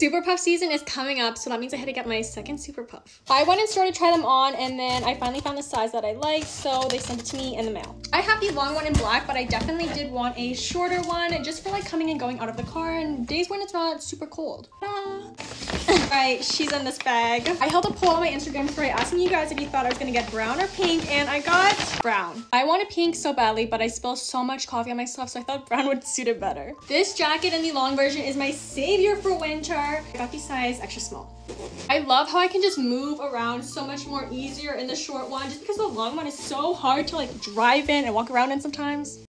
Super Puff season is coming up, so that means I had to get my second Super Puff. I went in store to try them on, and then I finally found the size that I liked, so they sent it to me in the mail. I have the long one in black, but I definitely did want a shorter one, just for like coming and going out of the car, and days when it's not super cold. Alright, she's in this bag. I held a poll on my Instagram story asking you guys if you thought I was gonna get brown or pink, and I got brown. I wanted pink so badly, but I spilled so much coffee on myself, so I thought brown would suit it better. This jacket in the long version is my savior for winter. I got the size extra small. I love how I can just move around so much more easier in the short one, just because the long one is so hard to like drive in and walk around in sometimes.